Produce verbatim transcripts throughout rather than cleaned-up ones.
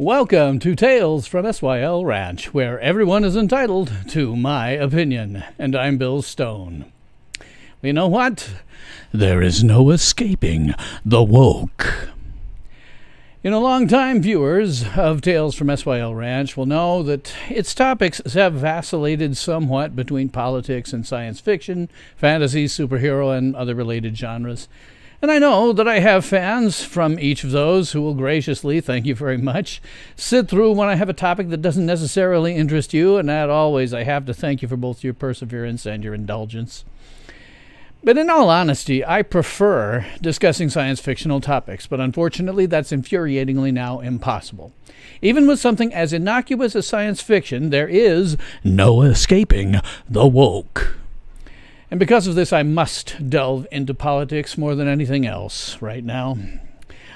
Welcome to Tales from S Y L Ranch, where everyone is entitled to my opinion, and I'm Bill Stone. You know what? There is no escaping the woke. You know, long-time viewers of Tales from S Y L Ranch will know that its topics have vacillated somewhat between politics and science fiction, fantasy, superhero, and other related genres. And I know that I have fans from each of those who will graciously, thank you very much, sit through when I have a topic that doesn't necessarily interest you, and as always, I have to thank you for both your perseverance and your indulgence. But in all honesty, I prefer discussing science fictional topics, but unfortunately, that's infuriatingly now impossible. Even with something as innocuous as science fiction, there is no escaping the woke. And because of this, I must delve into politics more than anything else right now.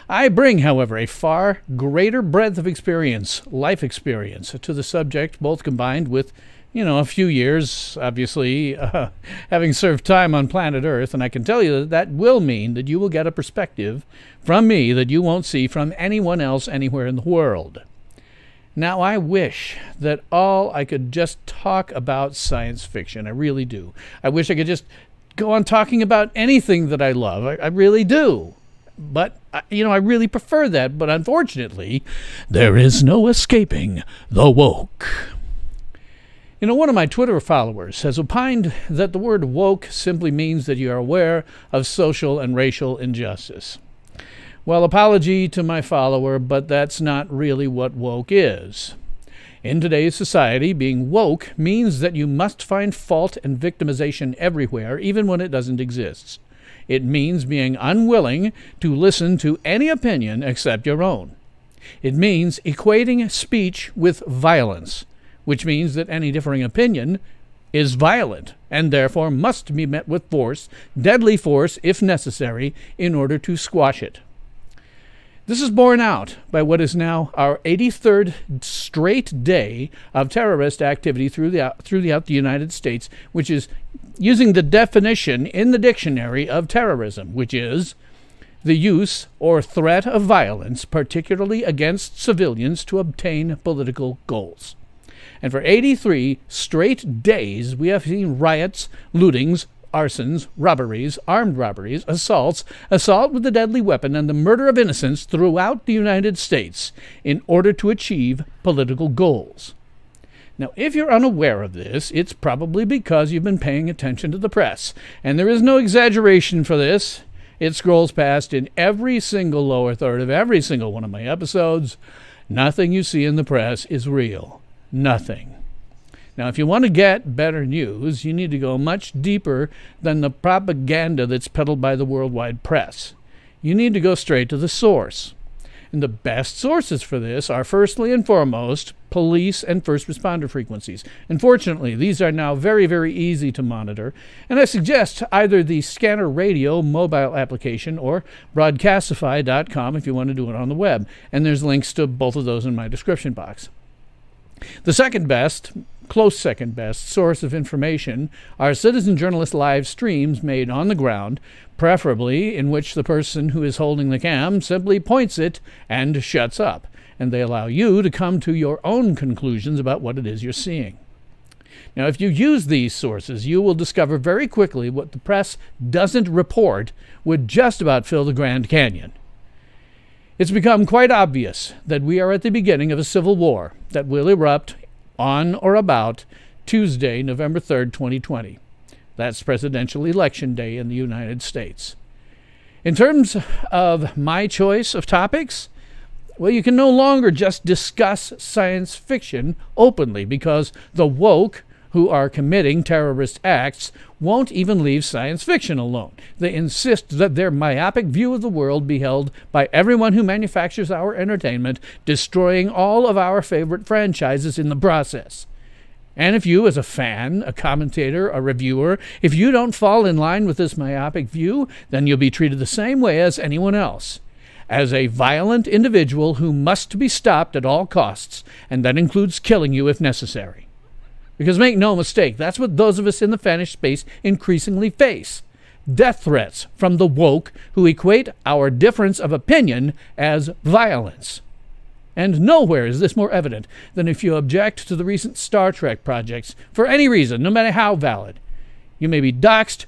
I bring, however, a far greater breadth of experience, life experience, to the subject, both combined with, you know, a few years, obviously, uh, having served time on planet Earth. And I can tell you that that will mean that you will get a perspective from me that you won't see from anyone else anywhere in the world. Now, I wish that all I could just talk about science fiction. I really do. I wish I could just go on talking about anything that I love. I, I really do. But, I, you know, I really prefer that. But unfortunately, there is no escaping the woke. You know, one of my Twitter followers has opined that the word woke simply means that you are aware of social and racial injustice. Well, apology to my follower, but that's not really what woke is. In today's society, being woke means that you must find fault and victimization everywhere, even when it doesn't exist. It means being unwilling to listen to any opinion except your own. It means equating speech with violence, which means that any differing opinion is violent and therefore must be met with force, deadly force if necessary, in order to squash it. This is borne out by what is now our eighty-third straight day of terrorist activity through the, throughout the United States, which is using the definition in the dictionary of terrorism, which is the use or threat of violence, particularly against civilians, to obtain political goals. And for eighty-three straight days, we have seen riots, lootings, arsons, robberies, armed robberies, assaults, assault with a deadly weapon, and the murder of innocents throughout the United States in order to achieve political goals. Now, if you're unaware of this, it's probably because you've been paying attention to the press. And there is no exaggeration for this. It scrolls past in every single lower third of every single one of my episodes. Nothing you see in the press is real. Nothing. Now, if you want to get better news, you need to go much deeper than the propaganda that's peddled by the worldwide press. You need to go straight to the source. And the best sources for this are, firstly and foremost, police and first responder frequencies. Unfortunately, these are now very, very easy to monitor. And I suggest either the Scanner Radio mobile application or broadcastify dot com if you want to do it on the web. And there's links to both of those in my description box. The second best, close second best, source of information are citizen journalist live streams made on the ground, preferably in which the person who is holding the cam simply points it and shuts up, and they allow you to come to your own conclusions about what it is you're seeing. Now, if you use these sources, you will discover very quickly what the press doesn't report would just about fill the Grand Canyon. It's become quite obvious that we are at the beginning of a civil war that will erupt on or about Tuesday, November third, twenty twenty. That's Presidential Election Day in the United States. In terms of my choice of topics, well, you can no longer just discuss science fiction openly because the woke who are committing terrorist acts won't even leave science fiction alone. They insist that their myopic view of the world be held by everyone who manufactures our entertainment, destroying all of our favorite franchises in the process. And if you, as a fan, a commentator, a reviewer, if you don't fall in line with this myopic view, then you'll be treated the same way as anyone else, as a violent individual who must be stopped at all costs, and that includes killing you if necessary. Because make no mistake, that's what those of us in the Spanish space increasingly face. Death threats from the woke who equate our difference of opinion as violence. And nowhere is this more evident than if you object to the recent Star Trek projects for any reason, no matter how valid. You may be doxxed,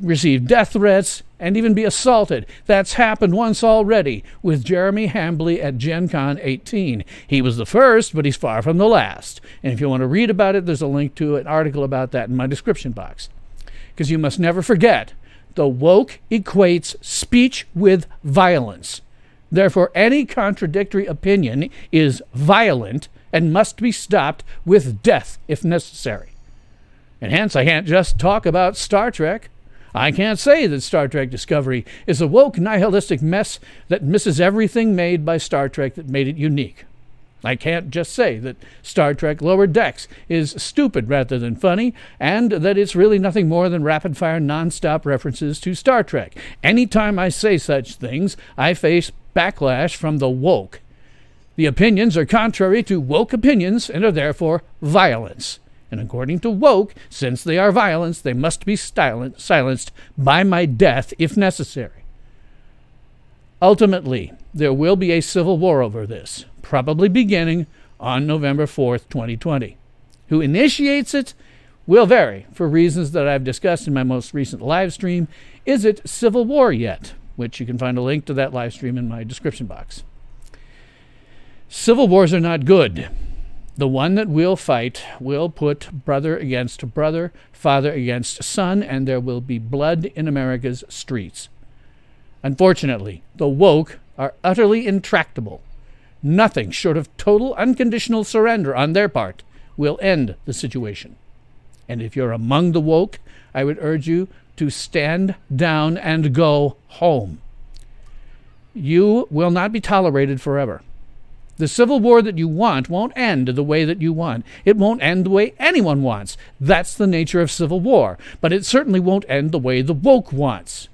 receive death threats, and even be assaulted. That's happened once already with Jeremy Hambly at GenCon eighteen. He was the first, but he's far from the last. And if you want to read about it, there's a link to an article about that in my description box. Because you must never forget, the woke equates speech with violence. Therefore, any contradictory opinion is violent and must be stopped with death if necessary. And hence, I can't just talk about Star Trek. I can't say that Star Trek Discovery is a woke nihilistic mess that misses everything made by Star Trek that made it unique. I can't just say that Star Trek Lower Decks is stupid rather than funny, and that it's really nothing more than rapid-fire non-stop references to Star Trek. Anytime I say such things, I face backlash from the woke. The opinions are contrary to woke opinions and are therefore violence. And according to woke, since they are violence, they must be silenced by my death if necessary. Ultimately, there will be a civil war over this, probably beginning on November fourth, twenty twenty. Who initiates it will vary for reasons that I've discussed in my most recent live stream, Is It Civil War Yet?, which you can find a link to that live stream in my description box. Civil wars are not good. The one that will fight will put brother against brother, father against son, and there will be blood in America's streets. Unfortunately, the woke are utterly intractable. Nothing short of total unconditional surrender on their part will end the situation. And if you're among the woke, I would urge you to stand down and go home. You will not be tolerated forever. The civil war that you want won't end the way that you want. It won't end the way anyone wants. That's the nature of civil war. But it certainly won't end the way the woke wants.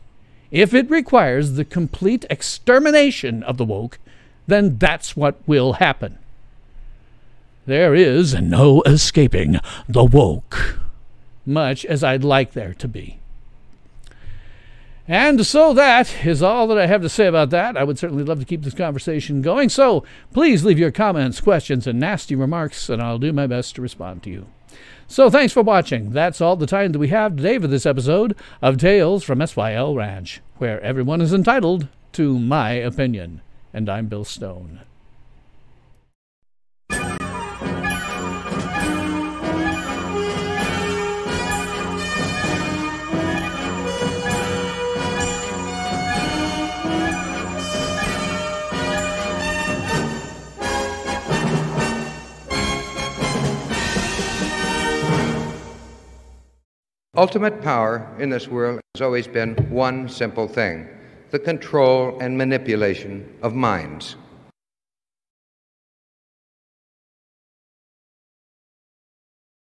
If it requires the complete extermination of the woke, then that's what will happen. There is no escaping the woke, much as I'd like there to be. And so that is all that I have to say about that. I would certainly love to keep this conversation going, so please leave your comments, questions, and nasty remarks, and I'll do my best to respond to you. So thanks for watching. That's all the time that we have today for this episode of Tales from S Y L Ranch, where everyone is entitled to my opinion. And I'm Bill Stone. Ultimate power in this world has always been one simple thing: the control and manipulation of minds.